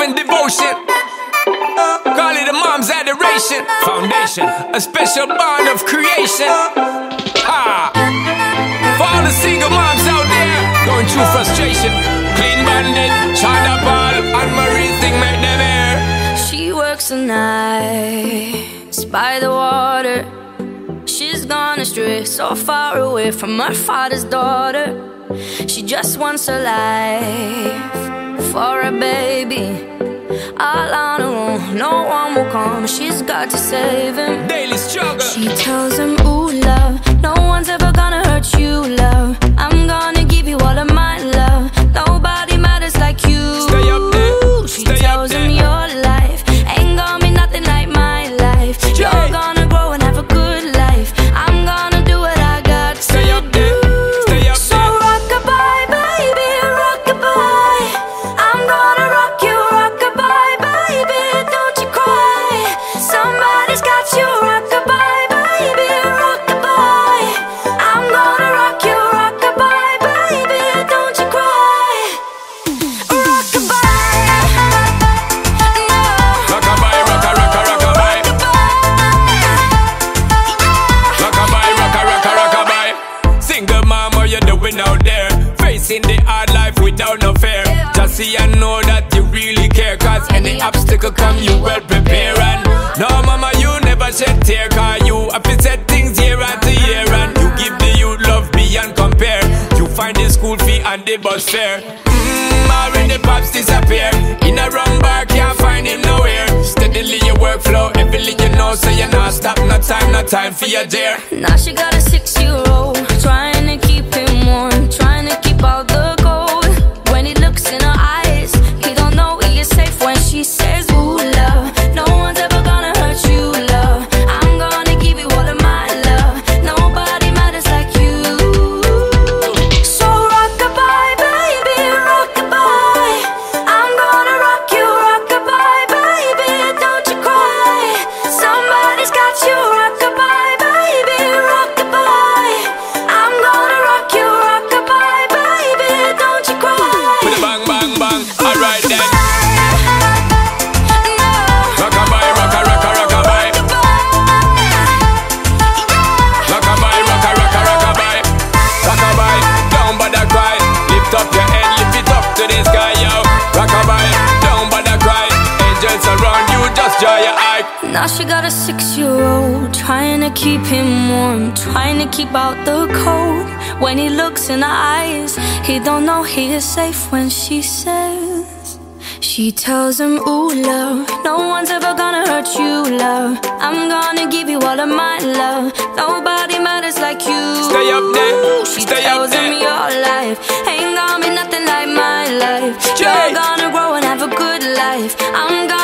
loving devotion. Call it a mom's adoration. Foundation, a special bond of creation. Ha! For all the single moms out there going through frustration, Clean Bandit, Sean Paul, Anne-Marie thing made them air. She works the nights by the water. She's gone astray, so far away from her father's daughter. She just wants her life for a baby. All on her own, no one will come. She's got to save him. Daily struggle. She tells him, ooh, love, no one's ever gonna hurt you, love. I'm gonna give you all of my love. Nobody matters like you. Stay up there. She Stay tells up there. Him your life ain't gonna be nothing like my life. Straight. You're gonna grow and have a good life. I'm gonna do what I got Stay to up there. Do. Stay up so there. Rock-a-bye, baby, rock-a-bye. I'm gonna rock you, rock-a-bye, baby, don't you cry. Somebody's got you, rock-a-bye, baby, rock-a-bye. I'm gonna rock you, rock-a-bye, baby, don't you cry. Rock-a-bye, no. Rock-a-bye, rock-a, rock-a, rock-a-bye. Rock-a-bye, rock-a, rock-a, rock-a-bye. Single mom, what you doing out there? Facing the hard life without no fear. Just see and know that you really care, cause any obstacle come, you well prepare. And no mama, you never shed tear, cause you have to set things year after year. And you give the youth love beyond compare. You find the school fee and the bus fare. Already pops disappear. In a wrong bar, can't find him nowhere. Steadily your workflow, everything you know, so you're not stop, no time for your dear. Now she got a 6-year-old, trying to keep him warm, trying to keep all the gold. When he looks in her eyes, he don't know he is safe when she says, ooh, love, no one's ever gonna hurt you, love. I'm gonna give you all of my love. Nobody matters like you. So rock-a-bye, baby, rock-a-bye. I'm gonna rock you, rock-a-bye, baby, don't you cry. Somebody's got you, rock-a-bye, baby, rock-a-bye. I'm gonna rock you, rock-a-bye, baby, don't you cry. Put a bang, bang, bang, alright then. Rock-a-bye, rock-a, rock-a, rock-a-bye. Rock-a-bye, rock-a, rock-a, rock-a-bye. Rock-a-bye, don't bother cry. Lift up your head, lift it up to the sky, yo. Rock-a-bye, don't bother cry. Angels around you, just dry your eye. Now she got a 6-year-old, trying to keep him warm, trying to keep out the cold. When he looks in her eyes, he don't know he is safe when she says. She tells him, ooh, love, no one's ever gonna hurt you, love. I'm gonna give you all of my love. Nobody matters like you. Stay up there. She Stay up tells there. Him your life ain't gonna be nothing like my life. You're Straight. Gonna grow and have a good life. I'm gonna